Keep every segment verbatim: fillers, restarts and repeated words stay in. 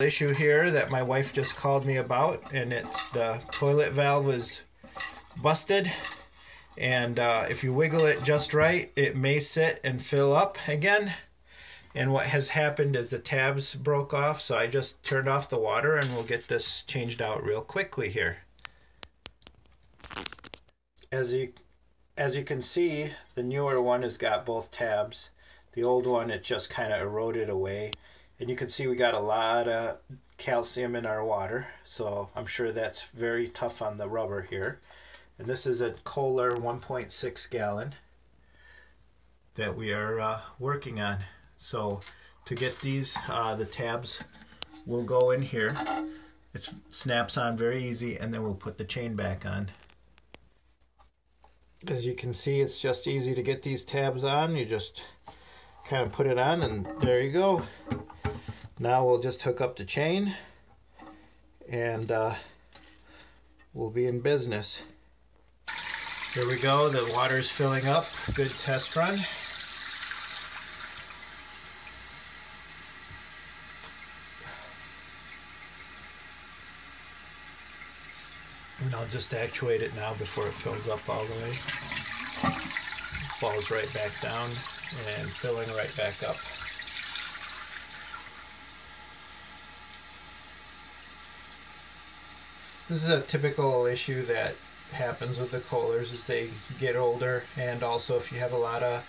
issue here that my wife just called me about, and it's the toilet valve is busted, and uh, if you wiggle it just right, it may sit and fill up again. And what has happened is the tabs broke off, so I just turned off the water and we'll get this changed out real quickly here. As you as you can see, the newer one has got both tabs. The old one, it just kind of eroded away. And you can see we got a lot of calcium in our water, so I'm sure that's very tough on the rubber here. And this is a Kohler one point six gallon that we are uh, working on. So to get these, uh, the tabs will go in here. It snaps on very easy, and then we'll put the chain back on. As you can see, it's just easy to get these tabs on. You just kind of put it on, and there you go. Now we'll just hook up the chain, and uh, we'll be in business. Here we go, the water's filling up. Good test run. And I'll just actuate it now before it fills up all the way. Falls right back down and filling right back up. This is a typical issue that happens with the Kohlers as they get older, and also if you have a lot of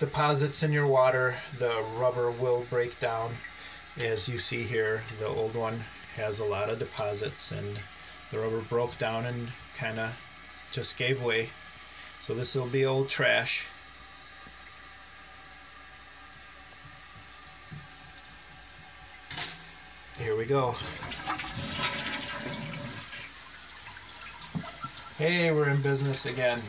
deposits in your water, the rubber will break down. As you see here, the old one has a lot of deposits and the rubber broke down and kind of just gave way. So this will be old trash. Here we go. Hey, we're in business again.